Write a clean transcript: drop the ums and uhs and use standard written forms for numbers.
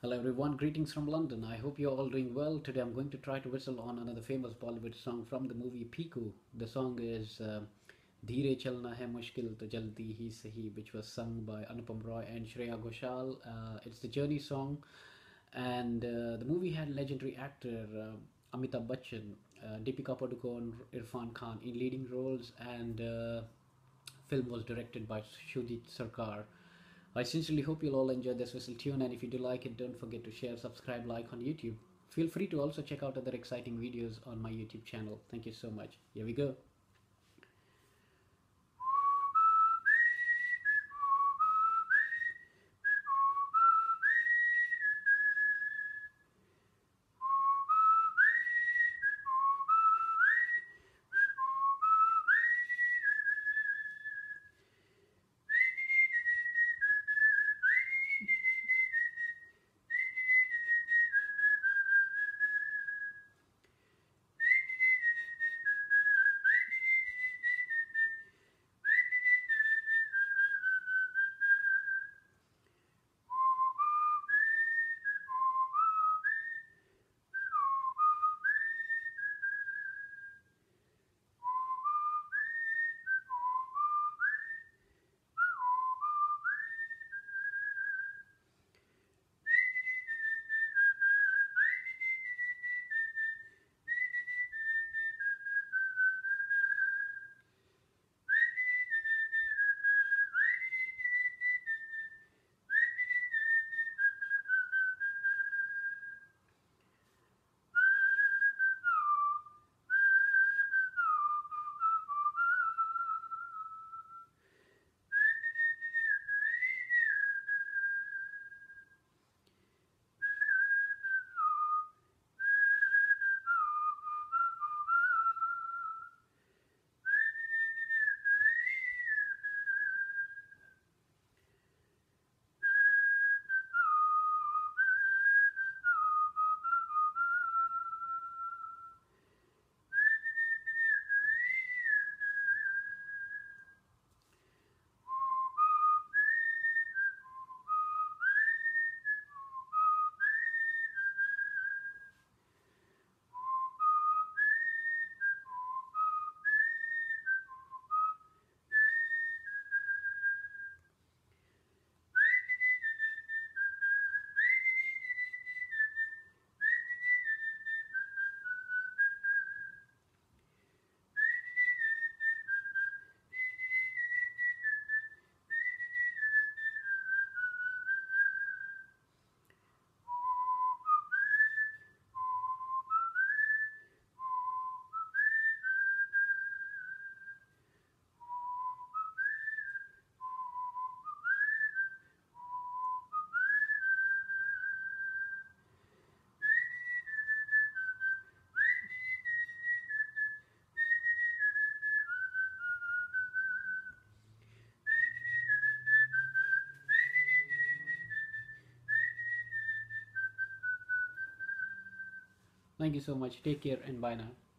Hello everyone, greetings from London. I hope you're all doing well. Today I'm going to try to whistle on another famous Bollywood song from the movie Piku. The song is Dheere Chalna Hai Mushkil To Jaldi Hi Sahi, which was sung by Anupam Roy and Shreya Ghoshal. It's the Journey song, and the movie had legendary actor Amitabh Bachchan, Deepika Padukone, Irrfan Khan in leading roles, and film was directed by Shudit Sarkar. I sincerely hope you'll all enjoy this whistle tune, and if you do like it, don't forget to share, subscribe, like on YouTube. Feel free to also check out other exciting videos on my YouTube channel. Thank you so much. Here we go. Thank you so much. Take care and bye now.